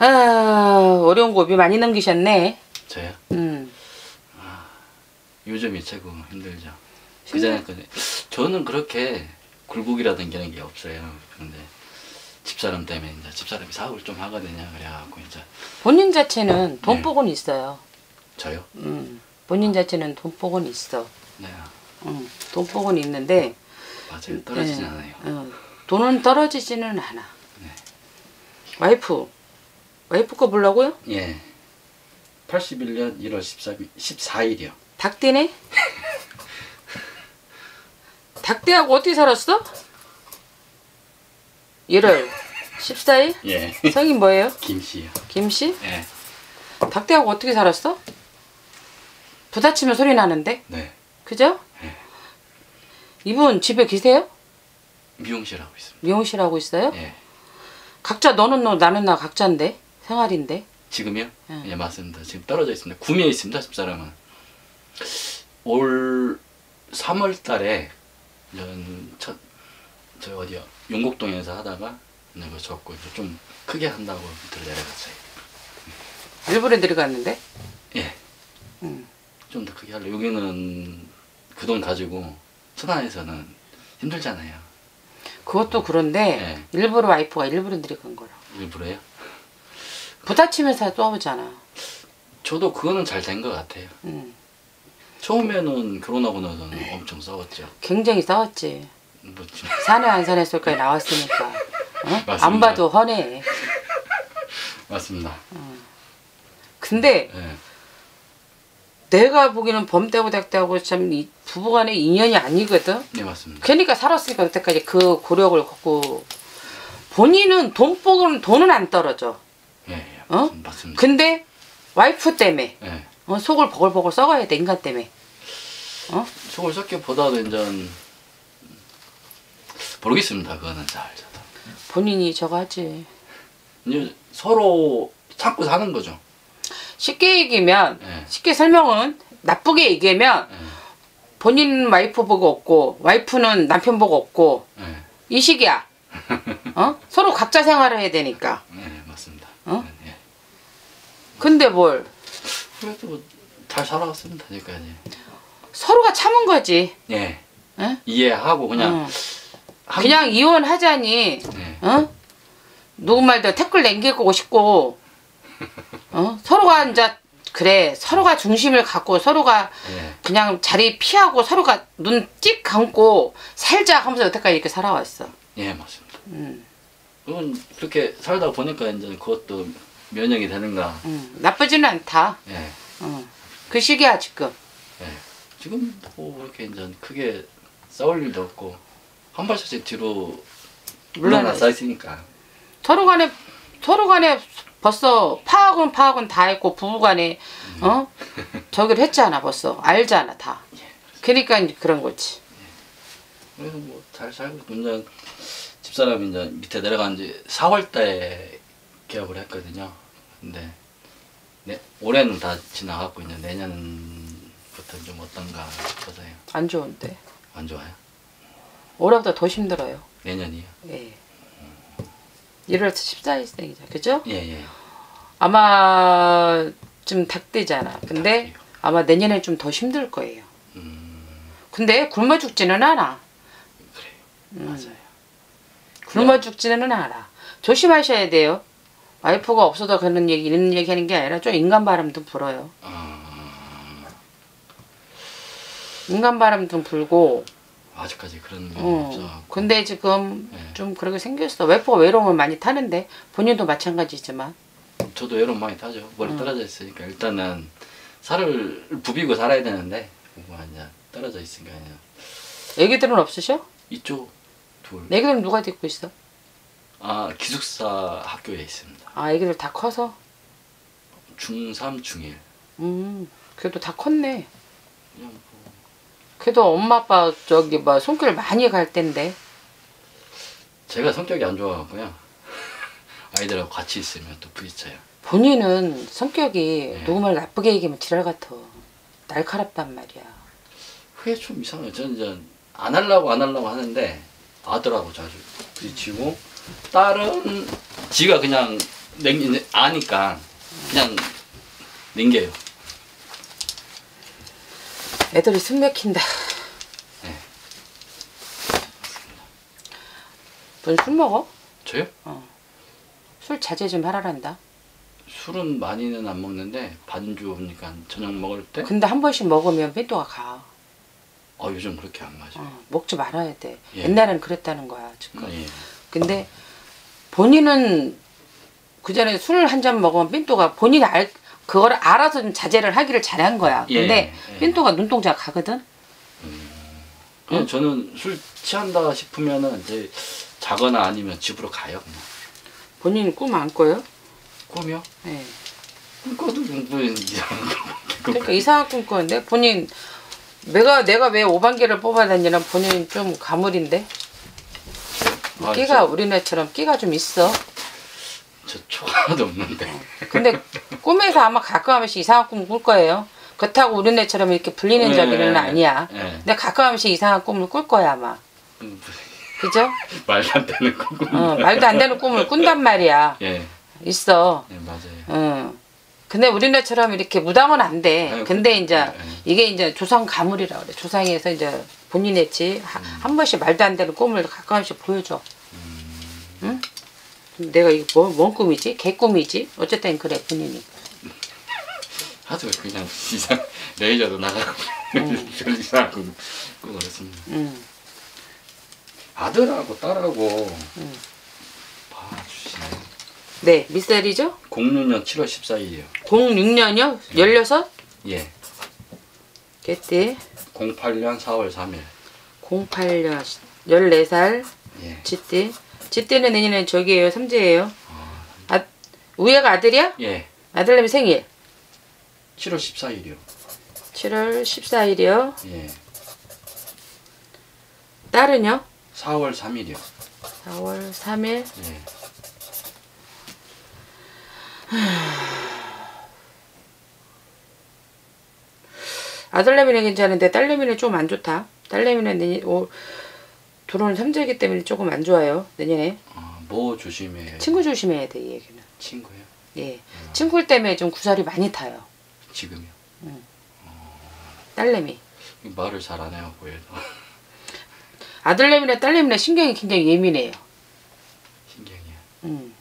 아, 어려운 고비 많이 넘기셨네. 저요? 아, 요즘이 최고 힘들죠. 그전에까지 저는 그렇게 굴복이라든지 이런 게 없어요. 근데 집사람 때문에 이제 집사람이 사업을 좀 하거든요. 그래갖고 이제 본인 자체는 돈복은 네. 있어요. 저요? 본인 자체는 돈복은 있어. 네. 돈복은 있는데 맞아요. 떨어지진 네. 않아요. 돈은 떨어지지는 않아. 네. 와이프 거 보려고요? 예. 81년 1월 14일이요. 닭대네? 닭대하고 어떻게 살았어? 1월 14일? 예. 성인 뭐예요? 김씨요. 김씨? 예. 닭대하고 어떻게 살았어? 부딪히면 소리 나는데? 네. 그죠? 예. 이분 집에 계세요? 미용실 하고 있습니다. 미용실 하고 있어요? 예. 각자 너는 너 나는 나 각자인데? 생활인데? 지금요? 예. 예, 맞습니다. 지금 떨어져 있습니다. 구미에 있습니다. 집사람은 올 3월 달에 저 어디요? 용곡동에서 하다가 이거 접고 이제 좀 크게 한다고 밑으로 내려갔어요. 일부러 내려갔는데? 예. 좀 더 크게 하려고. 여기는 그 돈 가지고 천안에서는 힘들잖아요. 그것도 그런데 예. 일부러 와이프가 일부러 내려간 거라고. 일부러요? 부딪히면서 또 오잖아. 저도 그거는 잘 된 것 같아요. 처음에는 결혼하고 나서는 엄청 싸웠죠. 굉장히 싸웠지. 뭐지? 사내 안 사내 쏠까지 나왔으니까 어? 안 봐도 헌해. 맞습니다. 근데 네. 내가 보기에는 범대고 닭대고 참 이 부부간의 인연이 아니거든. 네 맞습니다. 그러니까 살았으니까 그때까지 그 고력을 걷고 본인은 돈은 안 떨어져. 네, 어? 맞습니다. 근데 와이프 때문에 네. 속을 버글버글 썩어야 돼. 인간 때문에 어? 속을 썩기보다도 이제 모르겠습니다. 그거는 잘 저도. 본인이 저거 하지. 이제 서로 참고 사는 거죠. 쉽게 얘기면 네. 쉽게 설명은 나쁘게 얘기하면 네. 본인 와이프 보고 없고 와이프는 남편 보고 없고 네. 이 식이야. 어? 서로 각자 생활을 해야 되니까. 네 맞습니다. 어? 네. 근데 뭘? 그래도 뭐 잘 살아왔습니다. 그러니까 서로가 참은 거지. 네. 네? 이해하고 그냥. 그냥 이혼하자니 네. 어? 누구 말도 태클 남기고 싶고 어? 서로가 이제 그래 서로가 중심을 갖고 서로가 네. 그냥 자리 피하고 서로가 눈 찍 감고 살자 하면서 여태까지 이렇게 살아왔어. 예 맞습니다. 그렇게 살다 보니까 이제 그것도 면역이 되는가. 나쁘지는 않다. 예. 그 시기야 지금. 예. 지금 뭐 그렇게 이제 크게 싸울 일도 없고 한 발씩 뒤로 물러나 쌓였으니까 서로 간에 벌써 파악은 다 했고 부부간에 어 저기를 했잖아. 벌써 알잖아 다. 예, 그러니까 이제 그런 거지. 예. 그래서 뭐 잘 살고 이제 집사람이 이제 밑에 내려간 지 4월달에 개업을 했거든요. 근데 네, 올해는 다 지나갔고 이제 내년부터 좀 어떤가 싶어서요. 안 좋은데? 안 좋아요? 올해보다 더 힘들어요. 내년이요? 예. 1월 14일생이죠. 그죠? 예, 예. 아마 좀 닭대잖아. 근데 닭이요. 아마 내년에 좀 더 힘들 거예요. 근데 굶어 죽지는 않아. 그래요. 맞아요. 굶어 죽지는 않아. 조심하셔야 돼요. 와이프가 없어도 그런 얘기, 이런 얘기 하는 게 아니라 좀 인간 바람도 불어요. 인간 바람도 불고, 아직까지 그런 게 없어. 근데 지금 네. 좀 그렇게 생겼어. 와이프가 외로움을 많이 타는데 본인도 마찬가지지만. 저도 외로움 많이 타죠. 머리 떨어져 있으니까 일단은 살을 부비고 살아야 되는데 그냥 떨어져 있으니까. 그냥. 애기들은 없으셔? 있죠. 둘. 애기들은 누가 데리고 있어? 아 기숙사 학교에 있습니다. 아 애기들 다 커서? 중3, 중1. 그래도 다 컸네. 그냥 뭐. 그래도 엄마 아빠 저기 뭐 손길 많이 갈 텐데. 제가 성격이 안 좋아갖고요. 아이들하고 같이 있으면 또 부딪혀요. 본인은 성격이 네. 누구 말 나쁘게 얘기하면 지랄 같아. 날카롭단 말이야. 그게 좀 이상해요. 저는 이제 안 하려고 하는데 아들하고 자주 부딪히고 딸은 지가 그냥 이제 아니까 그냥 냉겨요. 애들이 숨 막힌다. 네. 넌 술 먹어? 저요? 어. 술 자제 좀 하라란다. 술은 많이는 안 먹는데 반주 오니까 저녁 먹을 때. 근데 한 번씩 먹으면 빈도가 가. 어, 요즘 그렇게 안 맞아요. 어, 먹지 말아야 돼. 예. 옛날에는 그랬다는 거야 지금. 예. 근데 본인은 그 전에 술 한 잔 먹으면 빈도가 본인이 그걸 알아서 좀 자제를 하기를 잘한 거야. 근데 예. 빈도가 눈동자 가거든. 그냥 저는 술 취한다 싶으면은 이제 자거나 아니면 집으로 가요. 그냥. 본인이 꿈 안 꿔요? 꿈이요? 네. 꿈꿔도 뭐 이상한 꿈. 그러니까 이상한 꿈 꿨는데 본인 내가 왜 오반기를 뽑아다니는 본인 좀 가물인데. 아, 끼가 우리네처럼 끼가 좀 있어. 저 초가도 없는데. 근데 꿈에서 아마 가끔 하면씩 이상한 꿈을 꿀 거예요. 그렇다고 우리네처럼 이렇게 불리는 자기는 아니야. 네. 근데 가끔 하면씩 이상한 꿈을 꿀 거야 아마. 그죠? 말도 안 되는 꿈. 어, 말도 안 되는 꿈을 꾼단 말이야. 예. 있어. 네, 맞아요. 응. 근데 우리나라처럼 이렇게 무당은 안 돼. 아유, 근데 이제 이게 이제 조상 가물이라 그래. 조상에서 이제 본인의 지 한 번씩 말도 안 되는 꿈을 가끔씩 보여줘. 응? 내가 이게 뭔 꿈이지? 개꿈이지? 어쨌든 그래 본인이. 하도 그냥 이상 레이저도 나가고 별 이상한 꿈을 했습니다. 아들하고 딸하고 봐주시네. 네, 몇 살이죠? 06년 7월 14일이요. 06년이요? 16? 예. 그때 08년 4월 3일. 08년 14살. 예. 지띠. 지띠는 내년에 저기예요. 삼재예요. 아, 우예가 아들이야? 예. 아들내미 생일. 7월 14일이요. 7월 14일이요. 예. 딸은요? 4월 3일이요. 4월 3일. 예. 아들내미는 괜찮은데 딸내미는 좀 안 좋다. 딸내미는 들어오는 삼재이기 때문에 조금 안 좋아요. 내년에. 아, 뭐 조심해요? 친구 조심해야 돼, 이 얘기는. 친구요? 예. 친구 때문에 좀 구설이 많이 타요. 지금요? 응. 딸내미. 말을 잘 안 해요, 보여요. 아들내미나 딸내미나 신경이 굉장히 예민해요. 신경이요? 응.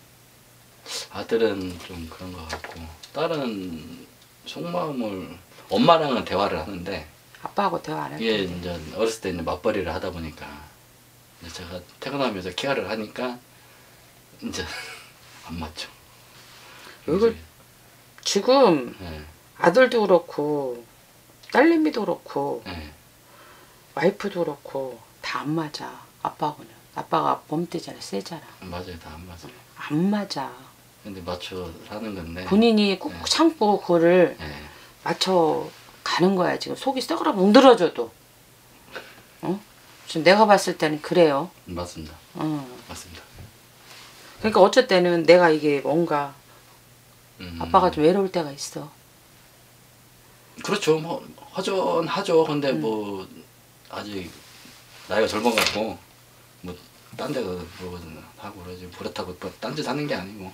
아들은 좀 그런 것 같고 딸은 속마음을 엄마랑은 대화를 하는데 아빠하고 대화 안 해요? 예, 이제 어렸을 때 이제 맞벌이를 하다 보니까 이제 제가 퇴근하면서 케어를 하니까 이제 안 맞죠. 이걸 지금 네. 아들도 그렇고 딸내미도 그렇고 네. 와이프도 그렇고 다 안 맞아. 아빠하고는. 아빠가 몸때잖아, 세잖아. 맞아요, 다 안 맞아요. 안 맞아. 근데 맞춰 사는 건데 본인이 꾹 참고 그거를 맞춰 가는 거야 지금. 속이 썩으라 뭉들어져도. 어? 지금 내가 봤을 때는 그래요. 맞습니다. 어. 맞습니다. 그러니까 어쩔 때는 내가 이게 뭔가 아빠가 좀 외로울 때가 있어. 그렇죠. 뭐 허전하죠. 근데 뭐 아직 나이가 젊어갖고 뭐 딴 데가 그러거든 하고 그러지. 그렇다고 딴 짓 하는 게 아니고.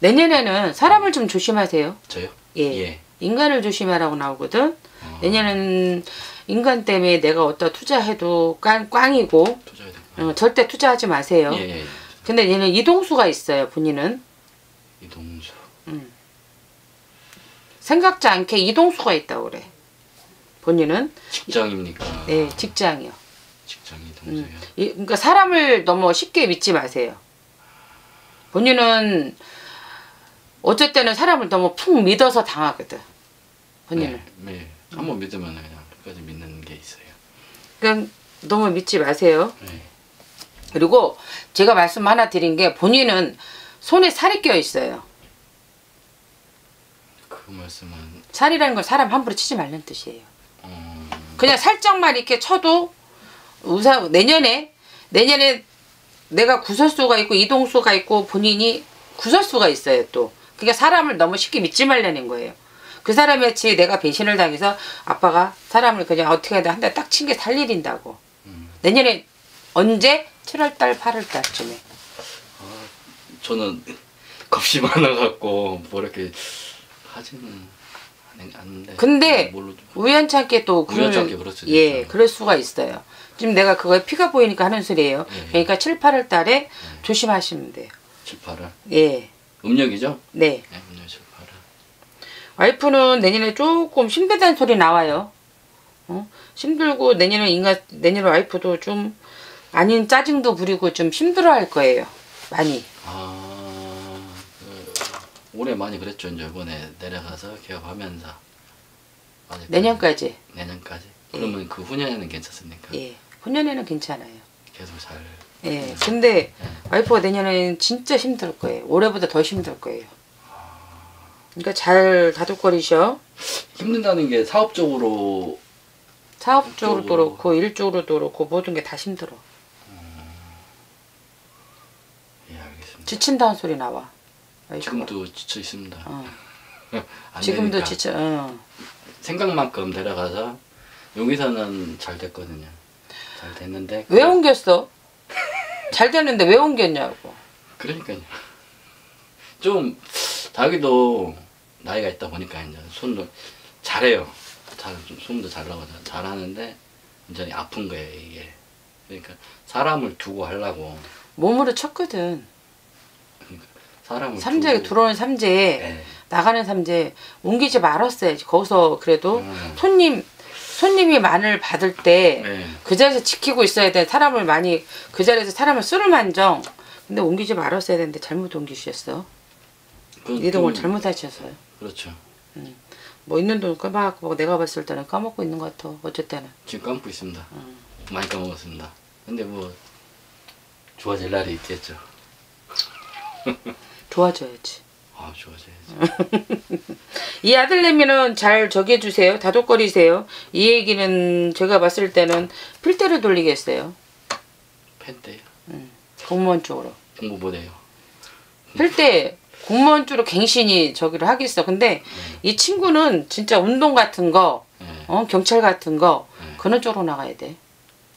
내년에는 사람을 좀 조심하세요. 저요? 예. 예. 인간을 조심하라고 나오거든. 내년에는 인간 때문에 내가 어디다 투자해도 꽝이고. 절대 투자하지 마세요. 예, 예. 근데 얘는 이동수가 있어요. 본인은. 이동수. 생각지 않게 이동수가 있다고 그래. 본인은 직장입니까? 네, 직장이요. 직장이 동생이요. 그러니까 사람을 너무 쉽게 믿지 마세요. 본인은 어쨌든 사람을 너무 푹 믿어서 당하거든. 본인은. 네, 네. 한번 믿으면 그냥 끝까지 믿는 게 있어요. 그냥 너무 믿지 마세요. 네. 그리고 제가 말씀 하나 드린 게 본인은 손에 살이 껴 있어요. 그 말씀은 살이라는 건 사람 함부로 치지 말라는 뜻이에요. 그냥 살짝만 이렇게 쳐도 내년에 내가 구설수가 있고 이동수가 있고 본인이 구설수가 있어요 또. 그러니까 사람을 너무 쉽게 믿지 말라는 거예요. 그 사람의 지 내가 배신을 당해서 아빠가 사람을 그냥 어떻게든 한 대 딱 친 게 살일인다고. 내년에 언제? 7월달, 8월달쯤에. 아, 저는 겁이 많아갖고 뭐 이렇게 하지는 않는데. 근데 우연찮게 또 우연찮게 그렇죠. 예, 그럴 수가 있어요. 지금 내가 그거에 피가 보이니까 하는 소리예요. 예, 예. 그러니까 7, 8월달에 예. 조심하시면 돼요. 7, 8월? 예. 음력이죠? 네. 네, 음력 7, 8월. 와이프는 내년에 조금 힘들다는 소리 나와요. 어? 힘들고 내년에 내년에 와이프도 좀 아닌 짜증도 부리고 좀 힘들어할 거예요. 많이. 아, 올해 많이 그랬죠. 이제 이번에 내려가서 개업하면서. 내년까지. 내년까지. 예. 그러면 그 후년에는 괜찮습니까? 예, 후년에는 괜찮아요. 계속 잘. 예, 근데 예. 와이프가 내년에는 진짜 힘들 거예요. 올해보다 더 힘들 거예요. 그러니까 잘 다독거리셔. 힘든다는 게 사업적으로도 그렇고 일적으로도 그렇고 모든 게 다 힘들어. 예, 알겠습니다. 지친다는 소리 나와. 와이프가. 지금도 지쳐 있습니다. 지금도 되니까. 지쳐. 생각만큼 데려가서 여기서는 잘 됐거든요. 잘 됐는데 왜 옮겼어? 잘 됐는데 왜 옮겼냐고. 그러니까요. 좀 자기도 나이가 있다 보니까 이제 손도 잘해요. 잘 손도 잘 나가죠. 잘하는데 완전히 아픈 거예요 이게. 그러니까 사람을 두고 하려고. 몸으로 쳤거든. 그러니까 사람을. 삼재에 들어오는 삼재에 네. 나가는 삼재 옮기지 말았어야지. 거기서 그래도 손님이 많을 받을 때 그 자리에서 지키고 있어야 돼. 사람을 많이 그 자리에서 사람을 쓰를 만정. 근데 옮기지 말았어야 되는데 잘못 옮기셨어. 이동을 잘못하셨어요. 그렇죠. 뭐 있는 돈 까먹고 내가 봤을 때는 까먹고 있는 것 같아. 어쨌든 지금 까먹고 있습니다. 많이 까먹었습니다. 근데 뭐 좋아질 날이 있겠죠. 좋아져야지. 아, 좋아져야지. 이 아들내미는 잘 저기 해주세요. 다독거리세요. 이 얘기는 제가 봤을 때는 필대를 돌리겠어요. 필대요? 공무원 쪽으로. 공부 못해요. 필대 공무원 쪽으로 갱신이 저기를 하겠어. 근데 이 친구는 진짜 운동 같은 거, 경찰 같은 거 그런 쪽으로 나가야 돼.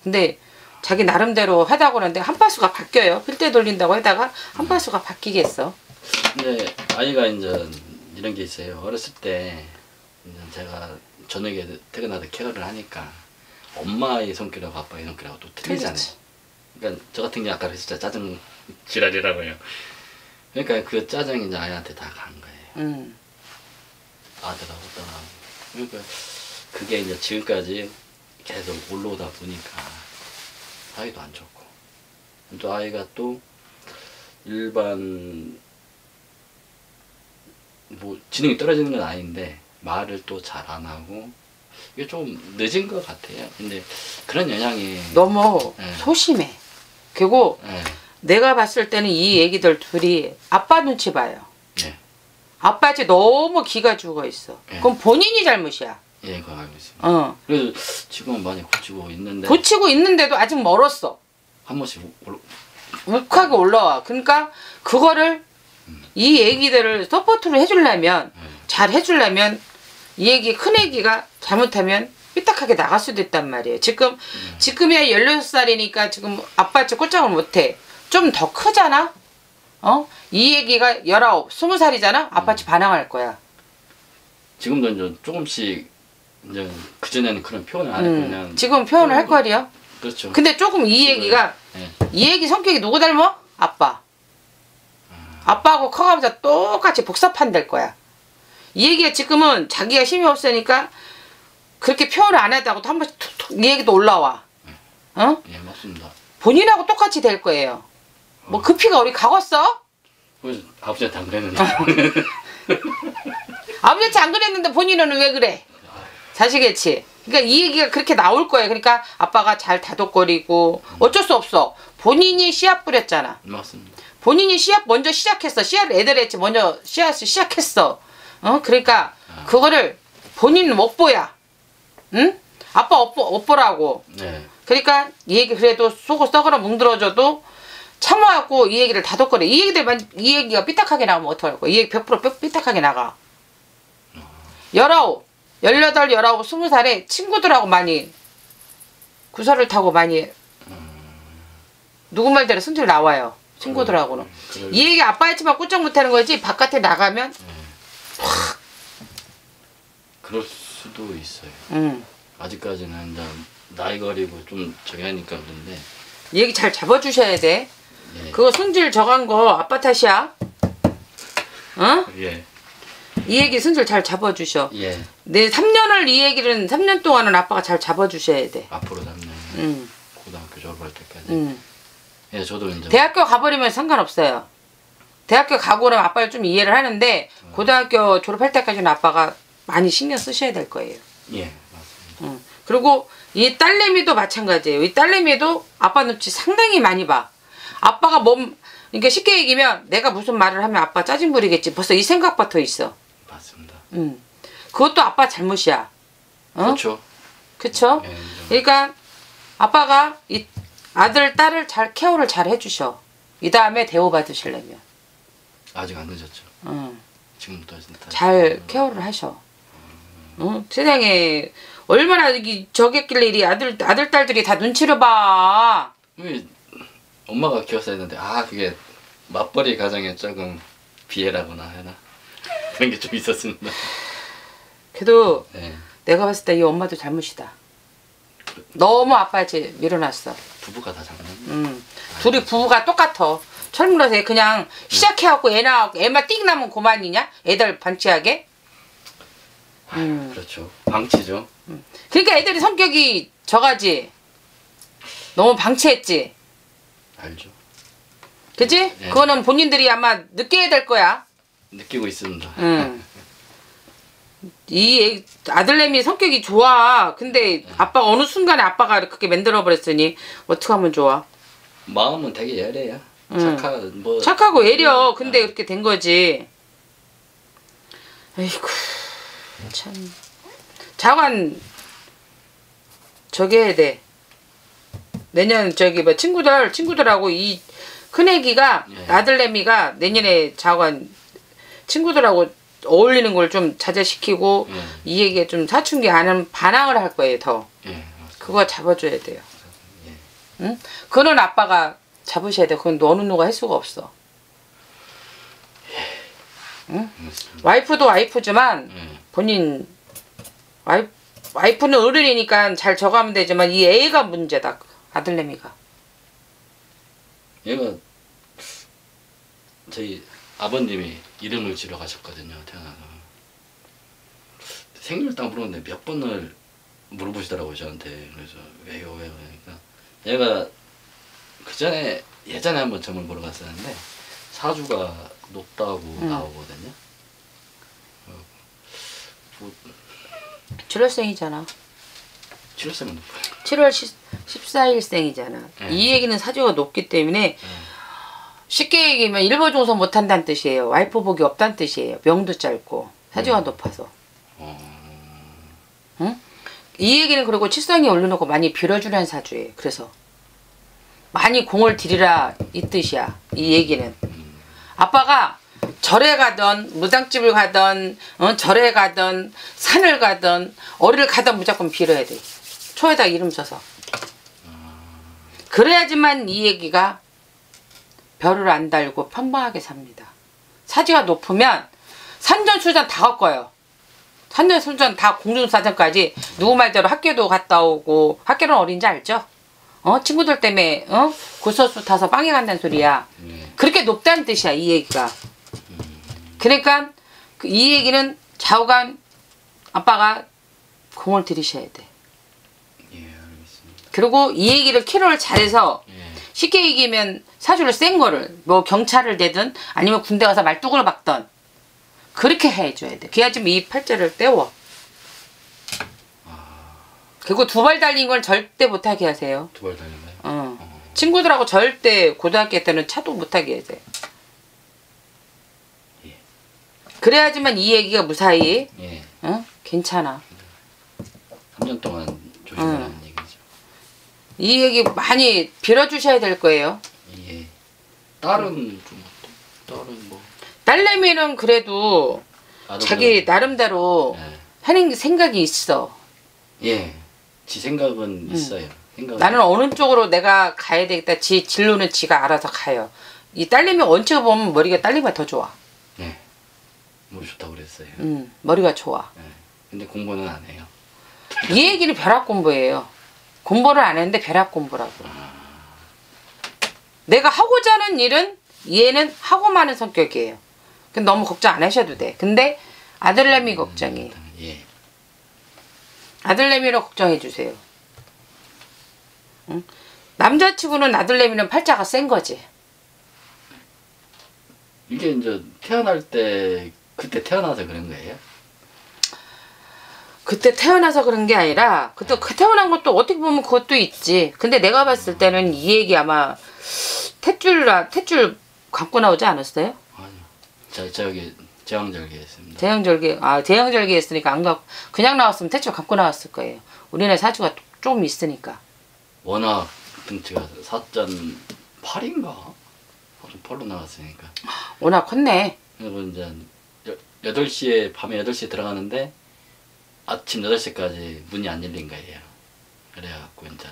근데 자기 나름대로 하다고 하는데 한 파수가 바뀌어요. 필대 돌린다고 하다가 한 파수가 바뀌겠어. 근데 아이가 이제 이런 게 있어요. 어렸을 때 이제 제가 저녁에 퇴근하다 케어를 하니까 엄마의 손길하고 아빠의 손길하고 또 틀리잖아요. 그러니까 저 같은 게 아까 진짜 짜증 지랄이라고 해요. 그러니까 그 짜증이 이제 아이한테 다 간 거예요. 아들하고 떠나고. 그러니까 그게 이제 지금까지 계속 올라오다 보니까 사이도 안 좋고. 또 아이가 또 일반 뭐 지능이 떨어지는 건 아닌데 말을 또 잘 안 하고 이게 좀 늦은 것 같아요. 근데 그런 영향이 너무 네. 소심해. 그리고 네. 내가 봤을 때는 이 애기들 둘이 아빠 눈치 봐요. 네. 아빠한테 너무 기가 죽어 있어. 네. 그럼 본인이 잘못이야. 예, 그거 알고 있습니다. 그래서 지금은 많이 고치고 있는데. 고치고 있는데도 아직 멀었어. 한 번씩 욱하게 올라와. 그러니까 그거를 이 애기들을 서포트를 해주려면 잘 해주려면 이 애기 큰애기가 잘못하면 삐딱하게 나갈 수도 있단 말이에요. 지금이야 16살이니까 지금 아빠한테 꼴짝을 못해. 좀 더 크잖아? 어? 이 애기가 19, 20살이잖아? 아빠한테 반항할 거야. 지금도 이제 조금씩 이제 그전에는 그런 표현을 안 했거든요. 지금 표현을 할 거리요? 그렇죠. 근데 조금 이 애기가 네. 이 애기 성격이 누구 닮아? 아빠. 아빠하고 커가면서 똑같이 복사판 될 거야. 이 얘기가 지금은 자기가 힘이 없으니까 그렇게 표현을 안 하다고도 한 번씩 툭툭 이 얘기도 올라와. 어? 예, 맞습니다. 본인하고 똑같이 될 거예요. 뭐 급히가 우리 가겄어? 아버지한테 안 그랬는데. 아버지한테 안 그랬는데 본인은 왜 그래? 자식이지. 그러니까 이 얘기가 그렇게 나올 거예요. 그러니까 아빠가 잘 다독거리고 어쩔 수 없어. 본인이 씨앗 뿌렸잖아. 맞습니다. 본인이 씨앗 먼저 시작했어. 씨앗을 애들 했지. 먼저 씨앗을 시작했어. 어? 그러니까 그거를 본인은 업보야. 응? 아빠 업보라고. 네. 그러니까 이 얘기 그래도 속을 썩으러 뭉들어져도 참아갖고 이 얘기를 다독거려. 이 얘기가 삐딱하게 나오면 어떡할 거야. 이 얘기 100% 삐딱하게 나가. 19, 18, 19, 20살에 친구들하고 많이 구설을 타고 많이 누구 말대로 승질 나와요. 친구들하고는. 이 얘기 아빠의 집만 꿀쩍 못하는 거지 바깥에 나가면 확. 그럴 수도 있어요. 아직까지는 나이 거리고 좀 저기 하니까 그런데 얘기 잘 잡아주셔야 돼. 예. 그거 승질 저간 거 아빠 탓이야. 어? 예. 이 얘기 승질 잘 잡아주셔. 예. 내 3년을 이 얘기는 3년 동안은 아빠가 잘 잡아주셔야 돼. 앞으로 3년. 고등학교 졸업할 때까지. 예, 저도 이제. 대학교 가버리면 상관없어요. 대학교 가고 나면 아빠를 좀 이해를 하는데 고등학교 졸업할 때까지는 아빠가 많이 신경 쓰셔야 될 거예요. 예, 맞습니다. 그리고 이 딸내미도 마찬가지예요. 이 딸내미도 아빠 눈치 상당히 많이 봐. 아빠가 그러니까 쉽게 얘기하면 내가 무슨 말을 하면 아빠 짜증 부리겠지. 벌써 이 생각부터 있어. 맞습니다. 그것도 아빠 잘못이야. 어? 그렇죠. 그렇죠. 예, 그러니까 아빠가 이 아들, 딸을 잘 케어를 잘 해주셔. 이 다음에 대우 받으시려면. 아직 안 늦었죠. 지금부터 잘 케어를 하셔. 세상에 얼마나 저겠길래 이 아들, 딸들이 다 눈치를 봐. 엄마가 키웠어야 했는데 그게 맞벌이 가정에 조금 비애라거나 하나 그런 게 좀 있었습니다. 그래도 네. 내가 봤을 때 이 엄마도 잘못이다. 너무 아빠한테 밀어놨어. 부부가 다 장난. 둘이 부부가 똑같아. 철물어서 그냥 시작해갖고 애 낳고 애만 띵 나면 그만이냐? 애들 방치하게. 그렇죠. 방치죠. 그러니까 애들이 성격이 저가지. 너무 방치했지. 알죠. 그치? 네. 그거는 본인들이 아마 느껴야 될 거야. 느끼고 있습니다. 이 아들내미 성격이 좋아. 근데 아빠가 어느 순간에 아빠가 그렇게 만들어버렸으니 어떡하면 좋아? 마음은 되게 예래야. 착하고 예려. 근데 그렇게 된 거지. 아이고 참. 자관 저기 해야 돼. 내년 저기 뭐 친구들하고 이 큰애기가 예. 아들내미가 내년에 자관 친구들하고 어울리는 걸 좀 자제시키고 예. 이 얘기에 좀 사춘기 안 하는 반항을 할 거예요 더. 예, 그거 잡아줘야 돼요. 예. 응? 그건 아빠가 잡으셔야 돼. 그건 어느 누가 할 수가 없어. 예. 응? 와이프도 와이프지만 예. 본인 와이프는 어른이니까 잘 저가면 되지만 이 애가 문제다. 아들내미가. 얘가 저희 아버님이 이름을 지러 가셨거든요. 태어나서 생일을 딱 물었는데 몇 번을 물어보시더라고요 저한테. 그래서 왜요 그러니까 얘가 예전에 한번 점을 보러 갔었는데 사주가 높다고 나오거든요. 뭐, 7월생이잖아. 7월생은 높아요. 7월 14일생이잖아. 네. 이 얘기는 사주가 높기 때문에 네. 쉽게 얘기하면 일보종선 못한다는 뜻이에요. 와이프 복이 없다는 뜻이에요. 명도 짧고 사주가 높아서. 응? 이 얘기는 그리고 칠성에 올려놓고 많이 빌어주라는 사주예요. 그래서 많이 공을 들이라 이 뜻이야. 이 얘기는 아빠가 절에 가던 무당집을 가던 절에 가던 산을 가던 어디를 가던 무조건 빌어야 돼. 초에다 이름 써서. 그래야지만 이 얘기가 별을 안 달고 평범하게 삽니다. 사지가 높으면 산전수전 다 겪어요. 산전수전 다 공중사정까지. 누구 말대로 학교도 갔다 오고. 학교는 어린지 알죠? 친구들 때문에 고소수 타서 빵에 간다는 소리야. 그렇게 높다는 뜻이야 이 얘기가. 그러니까 이 얘기는 좌우간 아빠가 공을 들이셔야 돼. 그리고 이 얘기를 키로를 잘해서 쉽게 얘기하면 사주를 센 거를 뭐 경찰을 되든 아니면 군대 가서 말뚝을 박던 그렇게 해줘야 돼. 그래야 좀 이 팔자를 떼워. 그리고 두 발 달린 건 절대 못하게 하세요. 두 발 달린 거요? 친구들하고 절대 고등학교 때는 차도 못하게 해야 돼. 예. 그래야지만 이 얘기가 무사히 예. 괜찮아. 3년 동안 조심하라는 얘기죠. 이 얘기 많이 빌어주셔야 될 거예요. 예. 딸은 좀 딸은 뭐? 딸내미는 그래도 자기 나름대로 예. 하는 생각이 있어. 예. 지 생각은 있어요. 생각을. 나는 어느 쪽으로 내가 가야 되겠다. 지 진로는 지가 알아서 가요. 이 딸내미 원칙을 보면 머리가 딸내미가 더 좋아. 네. 머리 좋다고 그랬어요. 머리가 좋아. 네. 근데 공부는 안 해요. 이 얘기는 벼락 공부예요. 공부를 안 했는데 벼락 공부라고. 아. 내가 하고자 하는 일은 얘는 하고 마는 성격이에요. 너무 걱정 안 하셔도 돼. 근데 아들내미 걱정이에요. 예. 아들내미로 걱정해 주세요. 응? 남자치고는 아들내미는 팔자가 센 거지. 이게 이제 태어날 때 그때 태어나서 그런 거예요? 그때 태어나서 그런 게 아니라 그때 태어난 것도 어떻게 보면 그것도 있지. 근데 내가 봤을 때는 이 얘기 아마 탯줄 감고 나오지 않았어요? 아니요. 저기 제왕절개 했습니다. 제왕절개. 아, 제왕절개 했으니까 안 갖고 그냥 나왔으면 탯줄 감고 나왔을 거예요. 우리나라 사주가 좀 있으니까. 워낙 등치가 4.8인가? 8로 나왔으니까. 워낙 컸네. 그리고 이제 8시에 밤에 8시에 들어가는데 아침 8시까지 문이 안 열린 거예요. 그래갖고 이제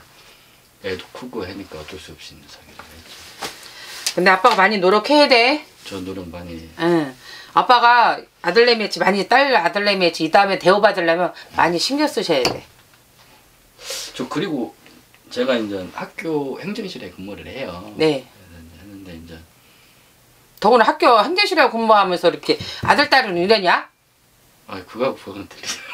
애도 크고 하니까 어쩔 수 없이 있는 상황이 됐죠. 근데 아빠가 많이 노력해야 돼. 저 노력 많이 해요. 응. 아빠가 아들내미였지 많이 딸 아들내미였지 이 다음에 대우받으려면 많이 신경 쓰셔야 돼. 저 그리고 제가 이제 학교 행정실에 근무를 해요. 네. 했는데 이제 더구나 학교 행정실에 근무하면서 이렇게 아들 딸은 이러냐? 아 그거 보면 틀리죠.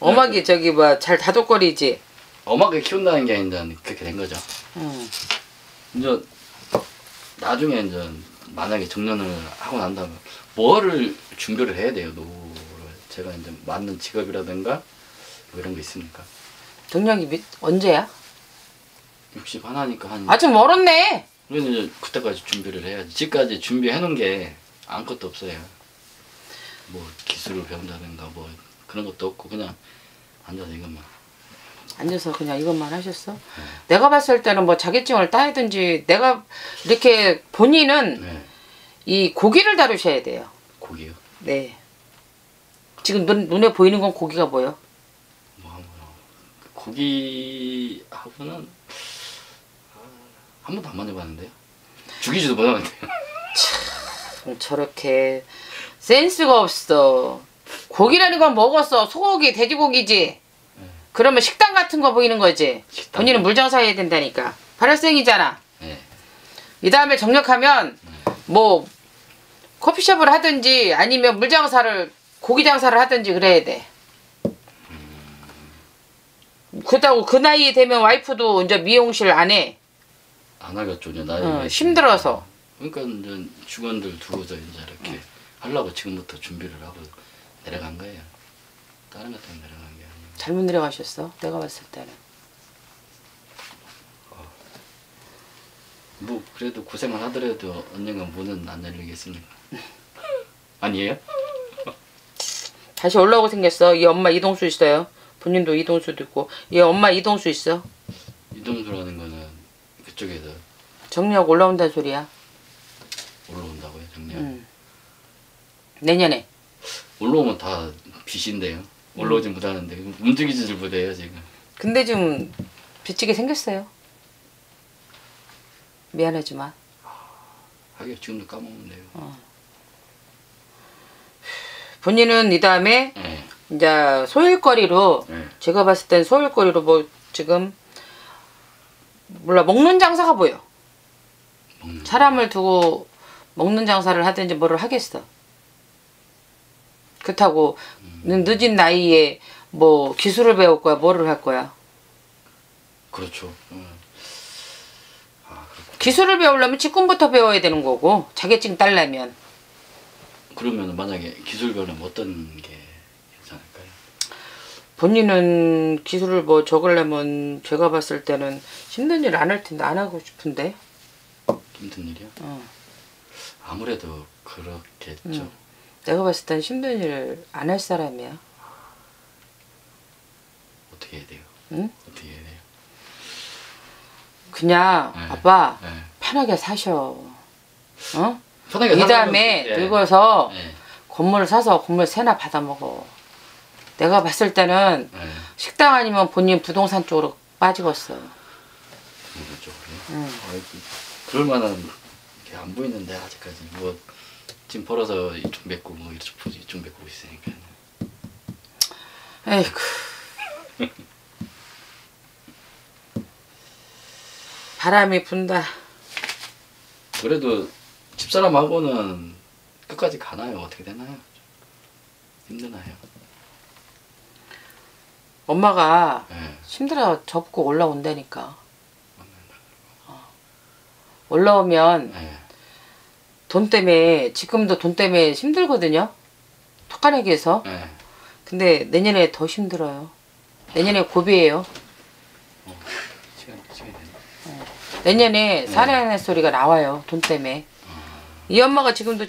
어막이 저기 뭐 잘 다독거리지? 어막을 키운다는 게 아니라 그렇게 된 거죠. 이제 나중에 이제 만약에 정년을 하고 난다면 뭐를 준비를 해야 돼요? 노후를 제가 이제 맞는 직업이라든가 뭐 이런 거 있습니까? 정년이 언제야? 61이니까 한 아직 멀었네. 그래서 이제 그때까지 준비를 해야지. 지금까지 준비해 놓은 게 아무것도 없어요. 뭐 기술을 배운다든가 뭐 그런 것도 없고 그냥 앉아서 이것만 앉아서 그냥 이것만 하셨어? 네. 내가 봤을 때는 뭐 자격증을 따야든지 내가 이렇게 본인은 네. 이 고기를 다루셔야 돼요. 고기요? 네. 지금 눈에 보이는 건 고기가 보여? 뭐 고기하고는 한 번도 안 만져봤는데요? 죽이지도 못하는데요? 참 저렇게 센스가 없어. 고기라는 건 먹었어. 소고기, 돼지고기지. 네. 그러면 식당 같은 거 보이는 거지. 식당. 본인은 물장사 해야 된다니까. 8월생이잖아. 네. 이 다음에 정력하면 네. 뭐 커피숍을 하든지 아니면 물장사를 고기 장사를 하든지 그래야 돼. 그렇다고 그 나이에 되면 와이프도 이제 미용실 안 해. 안 하겠죠. 이제 나이 힘들어서. 그러니까 이제 직원들 두고서 이제 이렇게. 하려고 지금부터 준비를 하고 내려간 거예요. 다른 것 때문에 내려간 게 아니에요. 잘못 내려가셨어? 내가 봤을 때는. 뭐 그래도 고생을 하더라도 언젠간 문은 안 열리겠습니까? 아니에요? 다시 올라오고 생겼어. 얘 엄마 이동수 있어요. 본인도 이동수도 있고. 얘 엄마 이동수 있어. 이동수라는 거는 그쪽에서. 정리하고 올라온다는 소리야. 올라온다고요? 정리하고? 내년에 올라오면 다 빚인데요. 올라오지 못하는데 움직이지를 못해요 지금. 근데 좀 빚지게 생겼어요. 미안하지만 하긴 지금도 까먹는데요. 본인은 이 다음에 네. 이제 소일거리로 네. 제가 봤을 땐 소일거리로 뭐 지금 몰라 먹는 장사가 보여. 먹는 사람을 두고 먹는 장사를 하든지 뭐를 하겠어. 그렇다고 늦은 나이에 뭐 기술을 배울 거야? 뭐를 할 거야? 그렇죠. 아, 기술을 배우려면 직군부터 배워야 되는 거고 자격증 딸려면. 그러면 만약에 기술 배우려면 어떤 게 괜찮을까요? 본인은 기술을 뭐 적으려면 제가 봤을 때는 힘든 일 안 할 텐데 안 하고 싶은데. 힘든 일이요? 아무래도 그렇겠죠. 내가 봤을 땐 힘든 일을 안 할 사람이야. 어떻게 해야 돼요? 응? 어떻게 해야 돼요? 그냥 네. 아빠 네. 편하게 사셔. 어? 편하게 사셔. 이 다음에 늙어서 네. 건물을 사서 건물 세나 받아먹어. 내가 봤을 때는 네. 식당 아니면 본인 부동산 쪽으로 빠지겠어. 부동산 쪽으로요? 그럴 만한 게 안 보이는데 아직까지 뭐 지금 벌어서 이쪽 맺고 뭐 이쪽 맺고 있으니까. 에이구. 바람이 분다. 그래도 집사람하고는 끝까지 가나요? 어떻게 되나요? 힘드나요? 엄마가 네. 힘들어 접고 올라온다니까. 올라오면 네. 돈 때문에 지금도 돈 때문에 힘들거든요. 턱가내기에서. 네. 근데 내년에 더 힘들어요. 내년에 고비예요. 내년에 살해하는 소리가 나와요. 돈 때문에. 이 엄마가 지금도